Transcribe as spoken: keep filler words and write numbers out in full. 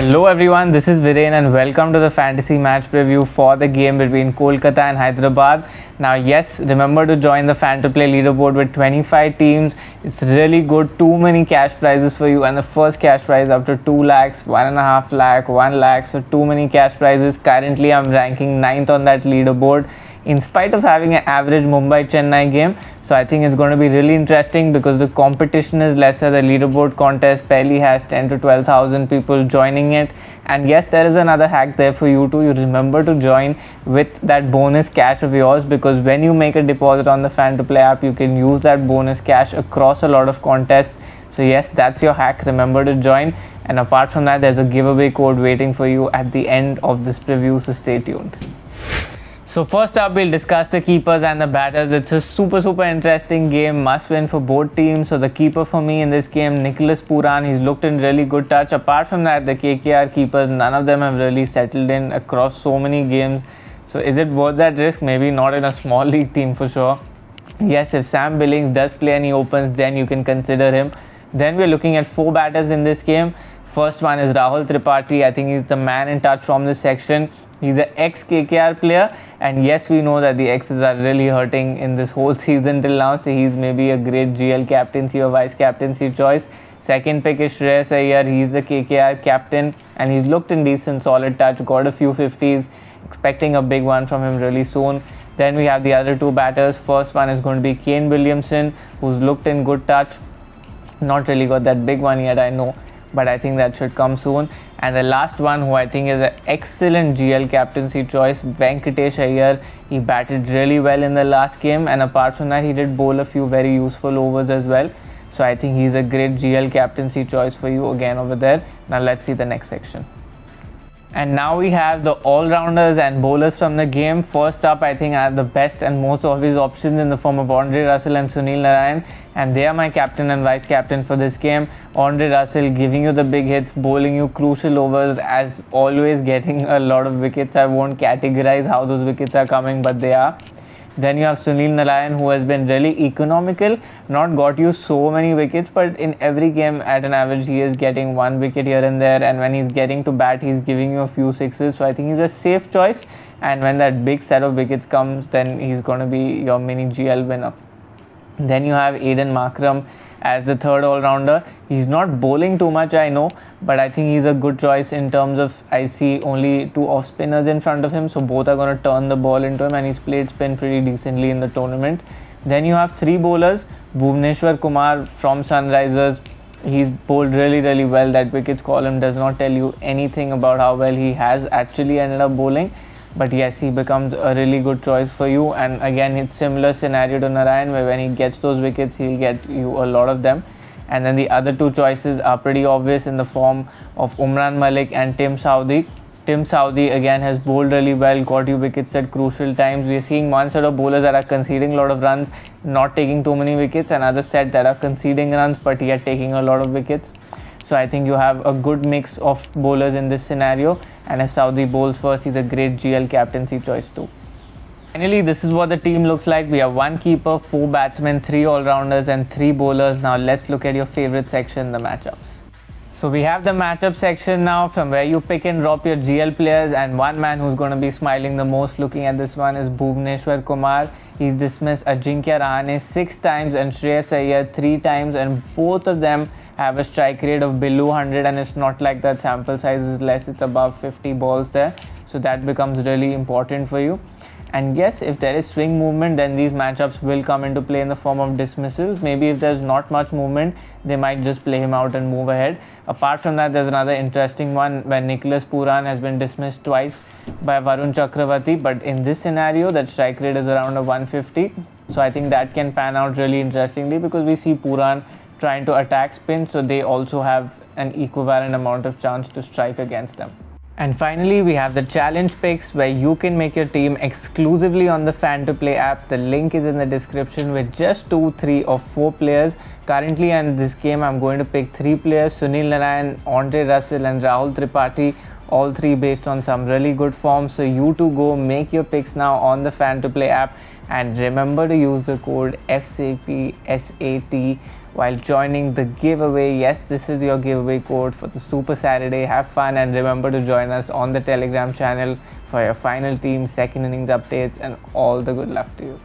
Hello everyone, this is Viren and welcome to the fantasy match preview for the game between Kolkata and Hyderabad. Now yes, remember to join the Fan to Play leaderboard with twenty-five teams. It's really good, too many cash prizes for you, and the first cash prize up to two lakhs, one point five lakh, one lakh, so too many cash prizes. Currently I'm ranking ninth on that leaderboard, in spite of having an average Mumbai-Chennai game. So I think it's going to be really interesting because the competition is lesser. The leaderboard contest barely has ten to twelve thousand people joining it. And yes, there is another hack there for you too. You remember to join with that bonus cash of yours, because when you make a deposit on the Fan to Play app, you can use that bonus cash across a lot of contests. So yes, that's your hack. Remember to join. And apart from that, there's a giveaway code waiting for you at the end of this preview, so stay tuned. So first up, we'll discuss the keepers and the batters. It's a super, super interesting game. Must win for both teams. So the keeper for me in this game, Nicholas Pooran, he's looked in really good touch. Apart from that, the K K R keepers, none of them have really settled in across so many games. So is it worth that risk? Maybe not in a small league team for sure. Yes, if Sam Billings does play and he opens, then you can consider him. Then we're looking at four batters in this game. First one is Rahul Tripathi. I think he's the man in touch from this section. He's an ex-K K R player, and yes, we know that the exes are really hurting in this whole season till now, so he's maybe a great G L captaincy or vice-captaincy choice. Second pick is Shreya Sayyar. He's the K K R captain, and he's looked in decent, solid touch, got a few fifties, expecting a big one from him really soon. Then we have the other two batters. First one is going to be Kane Williamson, who's looked in good touch. Not really got that big one yet, I know, but I think that should come soon. And the last one, who I think is an excellent G L captaincy choice, Venkatesh Ayer. He batted really well in the last game, and apart from that, he did bowl a few very useful overs as well. So I think he's a great G L captaincy choice for you again over there. Now let's see the next section. And now we have the all-rounders and bowlers from the game. First up, I think I have the best and most obvious options in the form of Andre Russell and Sunil Narine, and they are my captain and vice-captain for this game. Andre Russell giving you the big hits, bowling you crucial overs, as always getting a lot of wickets. I won't categorize how those wickets are coming, but they are. Then you have Sunil Narine, who has been really economical, not got you so many wickets, but in every game at an average he is getting one wicket here and there, and when he's getting to bat he's giving you a few sixes, so I think he's a safe choice, and when that big set of wickets comes, then he's going to be your mini G L winner. Then you have Aiden Markram as the third all-rounder. He's not bowling too much, I know, but I think he's a good choice in terms of I see only two off-spinners in front of him, so both are going to turn the ball into him, and he's played spin pretty decently in the tournament. Then you have three bowlers. Bhuvneshwar Kumar from Sunrisers, he's bowled really, really well. That wickets column does not tell you anything about how well he has actually ended up bowling. But yes, he becomes a really good choice for you, and again it's similar scenario to Narine, where when he gets those wickets he'll get you a lot of them. And then the other two choices are pretty obvious in the form of Umran Malik and Tim Southee. Tim Southee again has bowled really well, got you wickets at crucial times. We are seeing one set of bowlers that are conceding a lot of runs, not taking too many wickets, another set that are conceding runs but yet taking a lot of wickets. So I think you have a good mix of bowlers in this scenario, and if Southee bowls first, he's a great G L captaincy choice too. Finally, this is what the team looks like. We have one keeper, four batsmen, three all-rounders and three bowlers. Now let's look at your favorite section, the matchups. So we have the matchup section now, from where you pick and drop your G L players, and one man who's going to be smiling the most looking at this one is Bhuvneshwar Kumar. He's dismissed Ajinkya Rahane six times and Shreyas Iyer three times, and both of them have a strike rate of below one hundred, and it's not like that sample size is less, it's above fifty balls there, so that becomes really important for you. And yes, if there is swing movement, then these matchups will come into play in the form of dismissals. Maybe if there's not much movement, they might just play him out and move ahead. Apart from that, there's another interesting one where Nicholas Pooran has been dismissed twice by Varun Chakravarthy, but in this scenario that strike rate is around a one fifty, so I think that can pan out really interestingly, because we see Pooran trying to attack spin, so they also have an equivalent amount of chance to strike against them. And finally, we have the challenge picks, where you can make your team exclusively on the Fan to Play app. The link is in the description, with just two, three or four players. Currently in this game, I'm going to pick three players, Sunil Narine, Andre Russell and Rahul Tripathi, all three based on some really good form. So you too go make your picks now on the Fan to Play app. and remember to use the code F C P S A T while joining the giveaway. Yes, this is your giveaway code for the Super Saturday. Have fun and remember to join us on the Telegram channel for your final team, second innings updates and all the good luck to you.